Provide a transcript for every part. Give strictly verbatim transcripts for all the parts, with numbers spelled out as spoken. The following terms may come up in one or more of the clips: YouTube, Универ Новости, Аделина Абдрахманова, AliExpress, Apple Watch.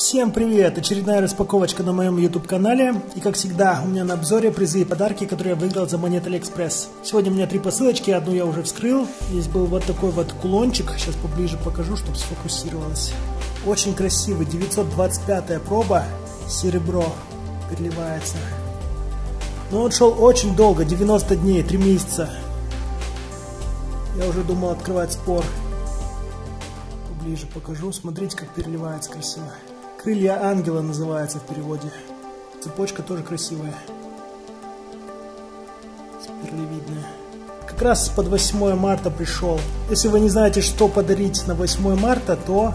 Всем привет! Очередная распаковочка на моем YouTube канале. И как всегда, у меня на обзоре призы и подарки, которые я выиграл за монеты AliExpress. Сегодня у меня три посылочки, одну я уже вскрыл. Здесь был вот такой вот кулончик. Сейчас поближе покажу, чтобы сфокусировалось. Очень красивый, девятьсот двадцать пятая проба. Серебро переливается. Но он шел очень долго, девяносто дней, три месяца. Я уже думал открывать спор. Поближе покажу, смотрите, как переливается красиво. Крылья ангела называется в переводе. Цепочка тоже красивая. Спиралевидная. Как раз под восьмое марта пришел. Если вы не знаете, что подарить на восьмое марта, то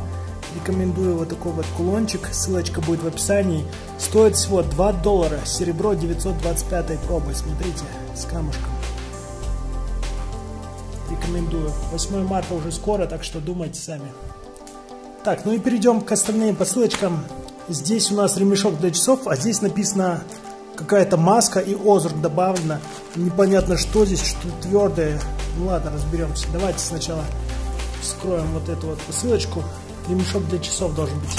рекомендую вот такой вот кулончик. Ссылочка будет в описании. Стоит всего два доллара. Серебро девятьсот двадцать пятой пробы. Смотрите, с камушком. Рекомендую. восьмое марта уже скоро, так что думайте сами. Так, ну и перейдем к остальным посылочкам. Здесь у нас ремешок для часов, а здесь написано какая-то маска и озорк добавлено. Непонятно, что здесь, что твердое. Ну ладно, разберемся. Давайте сначала вскроем вот эту вот посылочку. Ремешок для часов должен быть.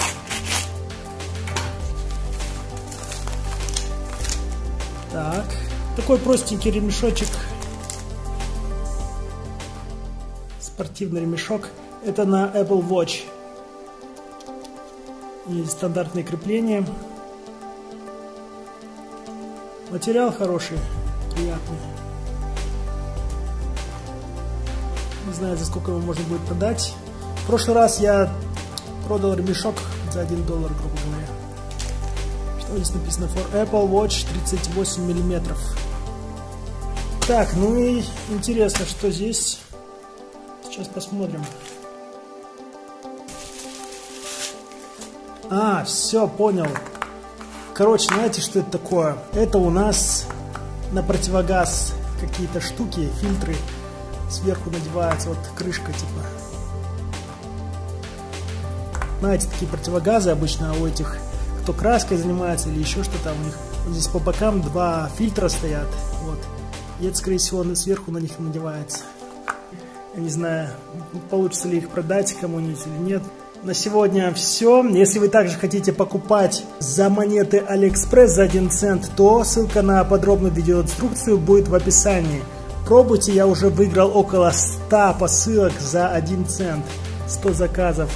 Так, такой простенький ремешочек. Спортивный ремешок. Это на Apple Watch. И стандартные крепления. Материал хороший, приятный. Не знаю, за сколько его можно будет продать. В прошлый раз я продал ремешок за один доллар, грубо говоря. Что здесь написано? For Apple Watch тридцать восемь миллиметров. Так, ну и интересно, что здесь. Сейчас посмотрим. А, все, понял. Короче, знаете, что это такое? Это у нас на противогаз какие-то штуки, фильтры сверху надеваются, вот крышка типа. Знаете, такие противогазы обычно у этих, кто краской занимается или еще что-то у них. Вот здесь по бокам два фильтра стоят, вот. И это, скорее всего, сверху на них надевается. Я не знаю, получится ли их продать кому-нибудь или нет. На сегодня все. Если вы также хотите покупать за монеты AliExpress за один цент, то ссылка на подробную видеоинструкцию будет в описании. Пробуйте, я уже выиграл около ста посылок за один цент, сто заказов.